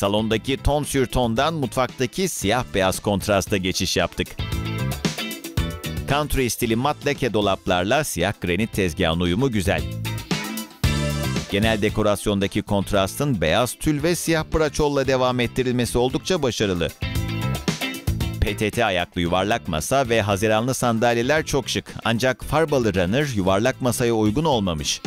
Salondaki ton sür tondan mutfaktaki siyah beyaz kontrasta geçiş yaptık. Country stili mat leke dolaplarla siyah granit tezgahın uyumu güzel. Genel dekorasyondaki kontrastın beyaz tül ve siyah braçolla devam ettirilmesi oldukça başarılı. PTT ayaklı yuvarlak masa ve haziranlı sandalyeler çok şık, ancak farbalı runner yuvarlak masaya uygun olmamış.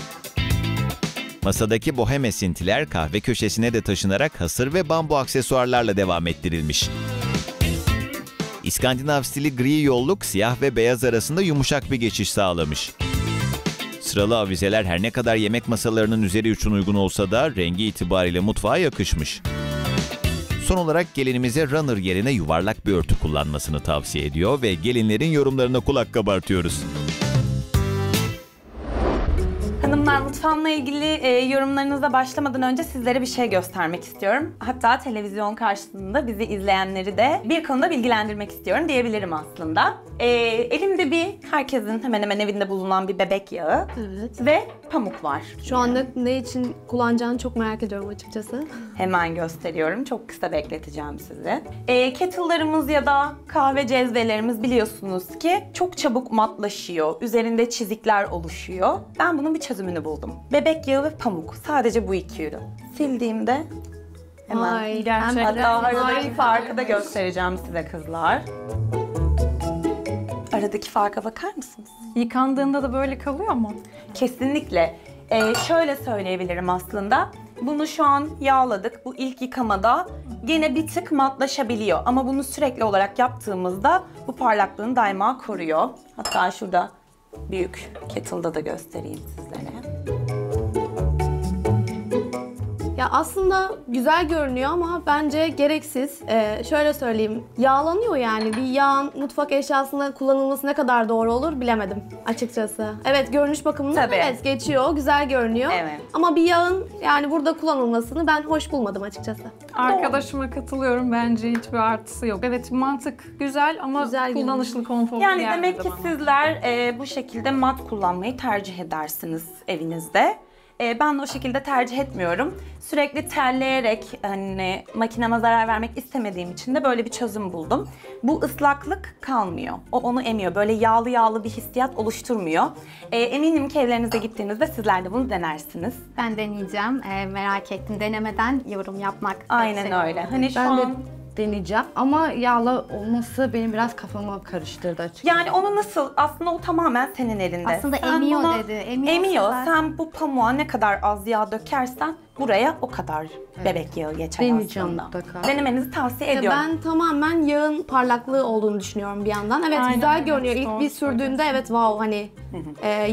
Masadaki bohem esintiler kahve köşesine de taşınarak hasır ve bambu aksesuarlarla devam ettirilmiş. İskandinav stili gri yolluk siyah ve beyaz arasında yumuşak bir geçiş sağlamış. Sıralı avizeler her ne kadar yemek masalarının üzeri için uygun olsa da rengi itibariyle mutfağa yakışmış. Son olarak gelinimize runner yerine yuvarlak bir örtü kullanmasını tavsiye ediyor ve gelinlerin yorumlarına kulak kabartıyoruz. Hanımlar, mutfağımla ilgili yorumlarınıza başlamadan önce sizlere bir şey göstermek istiyorum. Hatta televizyon karşısında bizi izleyenleri de bir konuda bilgilendirmek istiyorum diyebilirim aslında. Elimde herkesin hemen hemen evinde bulunan bir bebek yağı ve pamuk var. Şu anda ne için kullanacağını çok merak ediyorum açıkçası. Hemen gösteriyorum. Çok kısa bekleteceğim sizi. Kettle'larımız ya da kahve cezvelerimiz biliyorsunuz ki çok çabuk matlaşıyor. Üzerinde çizikler oluşuyor. Ben bunun bir çözümünü buldum. Bebek yağı ve pamuk. Sadece bu iki ürün. Sildiğimde hemen hatta aradaki farkı da göstereceğim size kızlar. Aradaki farka bakar mısınız? Yıkandığında da böyle kalıyor mu? Kesinlikle. Şöyle söyleyebilirim aslında. Bunu şu an yağladık. Bu ilk yıkamada gene bir tık matlaşabiliyor. Ama bunu sürekli olarak yaptığımızda bu parlaklığını daima koruyor. Hatta şurada büyük kettle'da da göstereyim sizlere. Ya aslında güzel görünüyor ama bence gereksiz. Şöyle söyleyeyim, yağlanıyor yani. Bir yağın mutfak eşyasında kullanılması ne kadar doğru olur bilemedim açıkçası. Evet, görünüş bakımından evet geçiyor, güzel görünüyor. Evet. Ama bir yağın yani burada kullanılmasını ben hoş bulmadım açıkçası. Arkadaşıma katılıyorum, bence hiçbir artısı yok. Evet, mantık güzel ama güzel kullanışlı, konforlu. Yani demek ki sizler bu şekilde mat kullanmayı tercih edersiniz evinizde. Ben o şekilde tercih etmiyorum. Sürekli terleyerek hani makineme zarar vermek istemediğim için de böyle bir çözüm buldum. Bu ıslaklık kalmıyor. O onu emiyor. Böyle yağlı yağlı bir hissiyat oluşturmuyor. Eminim ki evlerinize gittiğinizde sizler de bunu denersiniz. Ben deneyeceğim. Merak ettim. Denemeden yorum yapmak. Aynen öyle. Hani şu an deneyeceğim ama yağlı olması benim biraz kafamı karıştırdı açıkçası. Yani onu nasıl, aslında o tamamen senin elinde. Aslında sen emiyor dedi. Emiyor. Sen bu pamuğa ne kadar az yağ dökersen buraya o kadar bebek yağı geçer aslında. Denemenizi tavsiye ediyorum. Ben tamamen yağın parlaklığı olduğunu düşünüyorum bir yandan. Evet, aynen, güzel görünüyor. İlk bir sürdüğünde evet wow hani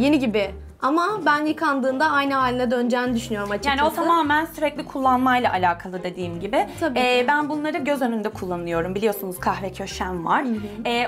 yeni gibi. Ama ben yıkandığında aynı haline döneceğini düşünüyorum açıkçası. Yani o tamamen sürekli kullanmayla alakalı dediğim gibi. Ben bunları göz önünde kullanıyorum. Biliyorsunuz kahve köşem var.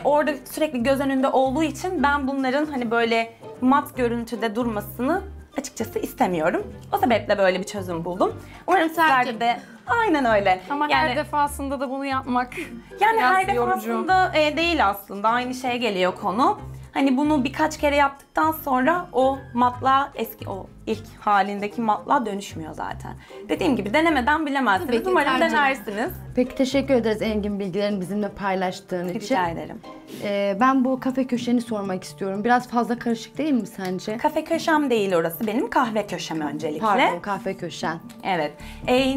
Orada sürekli göz önünde olduğu için ben bunların hani böyle mat görüntüde durmasını açıkçası istemiyorum. O sebeple böyle bir çözüm buldum. Umarım sizler de... Aynen öyle. Ama yani, her defasında da bunu yapmak... Yani her defasında değil aslında. Aynı şeye geliyor konu. Hani bunu birkaç kere yaptıktan sonra o matla, eski o ilk halindeki matla dönüşmüyor zaten. Dediğim gibi denemeden bilemezsiniz. Peki, umarım denersiniz. Peki, teşekkür ederiz Engin, bilgilerini bizimle paylaştığın için. Rica ederim. Ben bu kafe köşeni sormak istiyorum. Biraz fazla karışık değil mi sence? Kafe köşem değil orası. Benim kahve köşem öncelikle. Pardon, kahve köşen. Evet.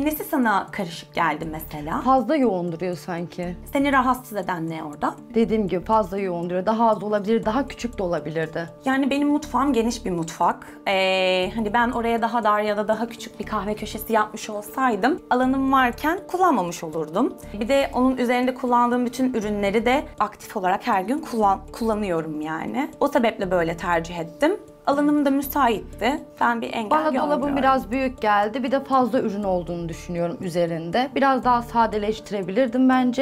Nesi sana karışık geldi mesela? Fazla yoğun duruyor sanki. Seni rahatsız eden ne orada? Dediğim gibi fazla yoğun duruyor. Daha az olabilir, daha küçük de olabilirdi. Yani benim mutfağım geniş bir mutfak. Hani ben oraya daha dar ya da daha küçük bir kahve köşesi yapmış olsaydım alanım varken kullanmamış olurdum. Bir de onun üzerinde kullandığım bütün ürünleri de aktif olarak her gün kullanıyorum yani. O sebeple böyle tercih ettim. Alanım da müsaitti. Ben bir engel görmüyorum. Bana dolabım biraz büyük geldi. Bir de fazla ürün olduğunu düşünüyorum üzerinde. Biraz daha sadeleştirebilirdim bence.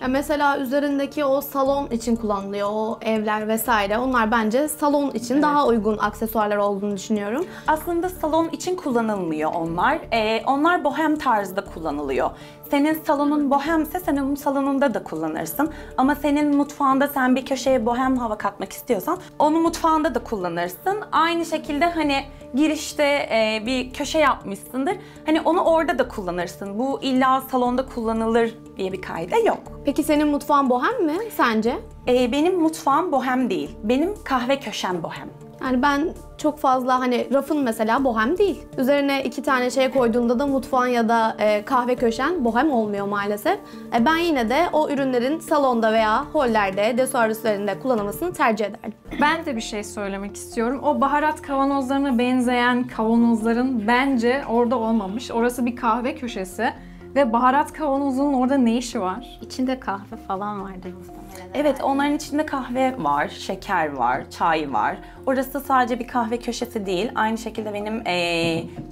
Ya mesela üzerindeki o salon için kullanılıyor. O evler vesaire. Onlar bence salon için daha uygun aksesuarlar olduğunu düşünüyorum. Aslında salon için kullanılmıyor onlar. Onlar bohem tarzda kullanılıyor. Senin salonun bohemse sen onun salonunda da kullanırsın. Ama senin mutfağında sen bir köşeye bohem hava katmak istiyorsan onu mutfağında da kullanırsın. Aynı şekilde hani girişte bir köşe yapmışsındır. Hani onu orada da kullanırsın. Bu illa salonda kullanılır diye bir kaide yok. Peki senin mutfağın bohem mi sence? Benim mutfağım bohem değil. Benim kahve köşem bohem. Yani ben çok fazla hani rafın mesela bohem değil. Üzerine 2 tane şey koyduğunda da mutfağın ya da kahve köşen bohem olmuyor maalesef. Ben yine de o ürünlerin salonda veya hollerde, dekorasyon üstlerinde kullanılmasını tercih ederim. Ben de bir şey söylemek istiyorum. O baharat kavanozlarına benzeyen kavanozların bence orada olmamış. Orası bir kahve köşesi. Ve baharat kavanozunun orada ne işi var? İçinde kahve falan vardır muhtemelen. Evet, onların içinde kahve var, şeker var, çay var. Orası sadece bir kahve köşesi değil. Aynı şekilde benim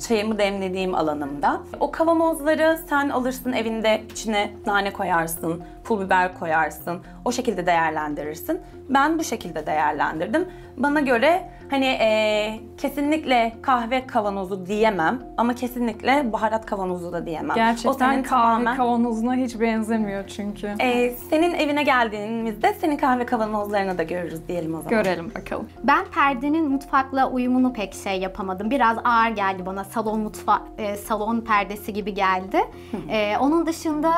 çayımı demlediğim alanımda. O kavanozları sen alırsın evinde, içine nane koyarsın, pul biber koyarsın. O şekilde değerlendirirsin. Ben bu şekilde değerlendirdim. Bana göre hani kesinlikle kahve kavanozu diyemem ama kesinlikle baharat kavanozu da diyemem. Gerçekten o senin kahve kavanozuna hiç benzemiyor çünkü. Senin evine geldiğimizde senin kahve kavanozlarını da görürüz diyelim o zaman. Görelim bakalım. Ben perdenin mutfakla uyumunu pek şey yapamadım. Biraz ağır geldi bana, salon mutfak, salon perdesi gibi geldi. Onun dışında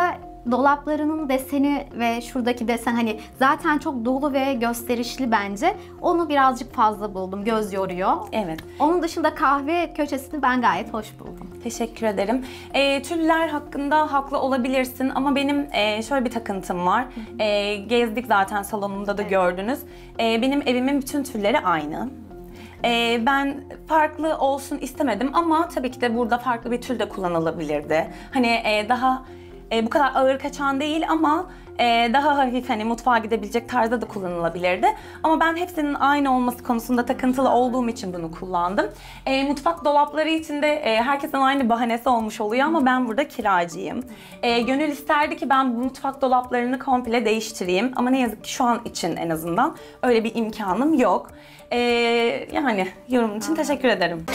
dolaplarının deseni ve şuradaki desen hani zaten çok dolu ve gösterişli bence. Onu birazcık fazla buldum. Göz yoruyor. Evet. Onun dışında kahve köşesini ben gayet hoş buldum. Teşekkür ederim. Tüller hakkında haklı olabilirsin ama benim şöyle bir takıntım var. Gezdik zaten, salonumda da gördünüz. Benim evimin bütün tülleri aynı. Ben farklı olsun istemedim ama tabii ki de burada farklı bir tül de kullanılabilirdi. Hani daha bu kadar ağır kaçan değil ama daha hafif, hani mutfağa gidebilecek tarzda da kullanılabilirdi. Ama ben hepsinin aynı olması konusunda takıntılı olduğum için bunu kullandım. Mutfak dolapları içinde herkesin aynı bahanesi olmuş oluyor ama ben burada kiracıyım. Gönül isterdi ki ben bu mutfak dolaplarını komple değiştireyim. Ama ne yazık ki şu an için en azından öyle bir imkanım yok. Yani yorumun için teşekkür ederim.